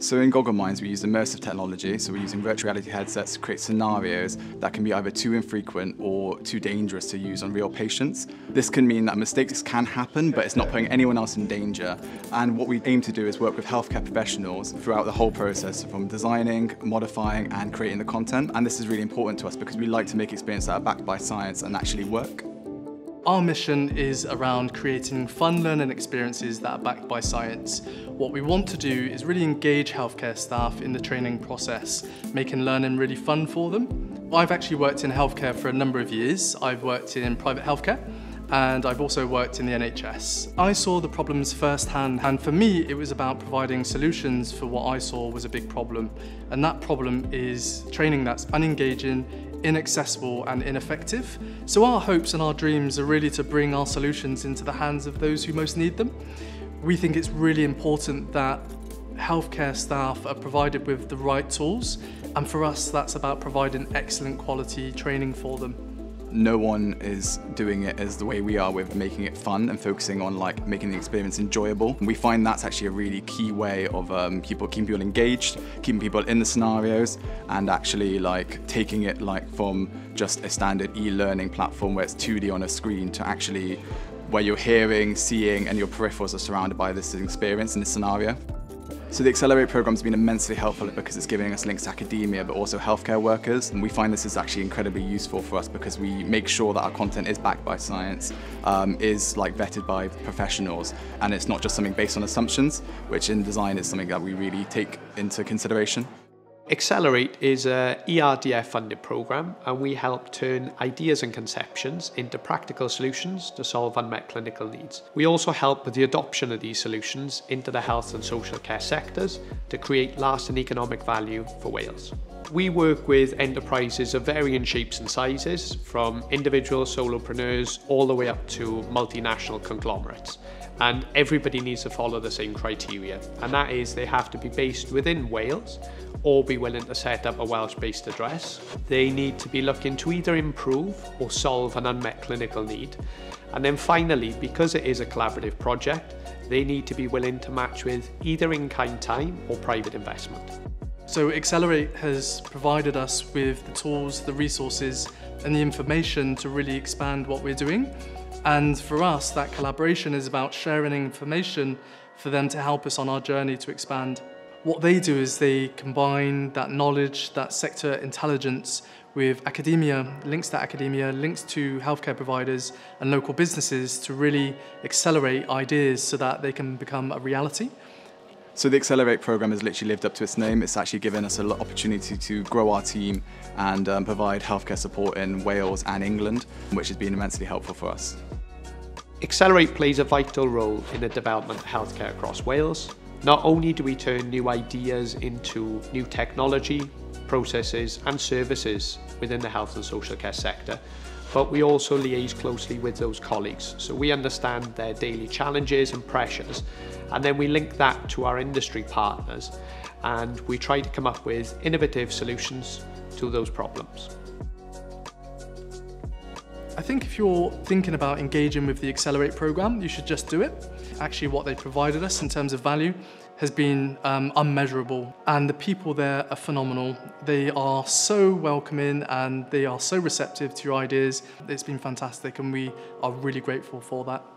So in GoggleMinds, we use immersive technology, so we're using virtual reality headsets to create scenarios that can be either too infrequent or too dangerous to use on real patients. This can mean that mistakes can happen, but it's not putting anyone else in danger. And what we aim to do is work with healthcare professionals throughout the whole process, from designing, modifying, and creating the content. And this is really important to us because we like to make experiences that are backed by science and actually work. Our mission is around creating fun learning experiences that are backed by science. What we want to do is really engage healthcare staff in the training process, making learning really fun for them. I've actually worked in healthcare for a number of years. I've worked in private healthcare and I've also worked in the NHS. I saw the problems firsthand, and for me it was about providing solutions for what I saw was a big problem. And that problem is training that's unengaging, inaccessible and ineffective. So our hopes and our dreams are really to bring our solutions into the hands of those who most need them. We think it's really important that healthcare staff are provided with the right tools, and for us that's about providing excellent quality training for them. No one is doing it as the way we are, with making it fun and focusing on making the experience enjoyable. And we find that's actually a really key way of keeping people engaged, keeping people in the scenarios, and actually taking it from just a standard e-learning platform where it's 2D on a screen to actually where you're hearing, seeing, and your peripherals are surrounded by this experience in this scenario. So the Accelerate program's been immensely helpful because it's giving us links to academia but also healthcare workers, and we find this is actually incredibly useful for us because we make sure that our content is backed by science, is vetted by professionals, and it's not just something based on assumptions, which in design is something that we really take into consideration. Accelerate is an ERDF funded programme, and we help turn ideas and conceptions into practical solutions to solve unmet clinical needs. We also help with the adoption of these solutions into the health and social care sectors to create lasting economic value for Wales. We work with enterprises of varying shapes and sizes, from individual solopreneurs all the way up to multinational conglomerates. And everybody needs to follow the same criteria, and that is they have to be based within Wales or be willing to set up a Welsh-based address. They need to be looking to either improve or solve an unmet clinical need. And then finally, because it is a collaborative project, they need to be willing to match with either in-kind time or private investment. So Accelerate has provided us with the tools, the resources and the information to really expand what we're doing. And for us, that collaboration is about sharing information for them to help us on our journey to expand. What they do is they combine that knowledge, that sector intelligence with academia, links to academia, links to healthcare providers and local businesses to really accelerate ideas so that they can become a reality. So the Accelerate programme has literally lived up to its name. It's actually given us a lot of opportunity to grow our team and provide healthcare support in Wales and England, which has been immensely helpful for us. Accelerate plays a vital role in the development of healthcare across Wales. Not only do we turn new ideas into new technology, processes and services within the health and social care sector, but we also liaise closely with those colleagues, so we understand their daily challenges and pressures, and then we link that to our industry partners and we try to come up with innovative solutions to those problems. I think if you're thinking about engaging with the Accelerate programme, you should just do it. Actually, what they provided us in terms of value has been unmeasurable, and the people there are phenomenal. They are so welcoming and they are so receptive to your ideas. It's been fantastic and we are really grateful for that.